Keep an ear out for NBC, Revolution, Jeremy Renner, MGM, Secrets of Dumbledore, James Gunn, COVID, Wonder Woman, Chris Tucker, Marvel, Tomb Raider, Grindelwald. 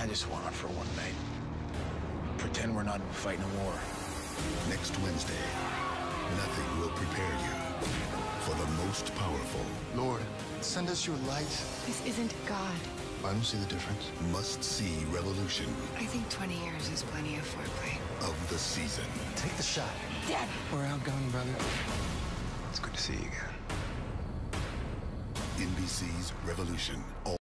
I just want it for one night. Pretend we're not fighting a war. Next Wednesday, nothing will prepare you for the most powerful. Lord, send us your light. This isn't God. I don't see the difference. Must see Revolution. I think 20 years is plenty of foreplay. Of the season. Take the shot. Dad! We're outgoing, brother. It's good to see you again. NBC's Revolution.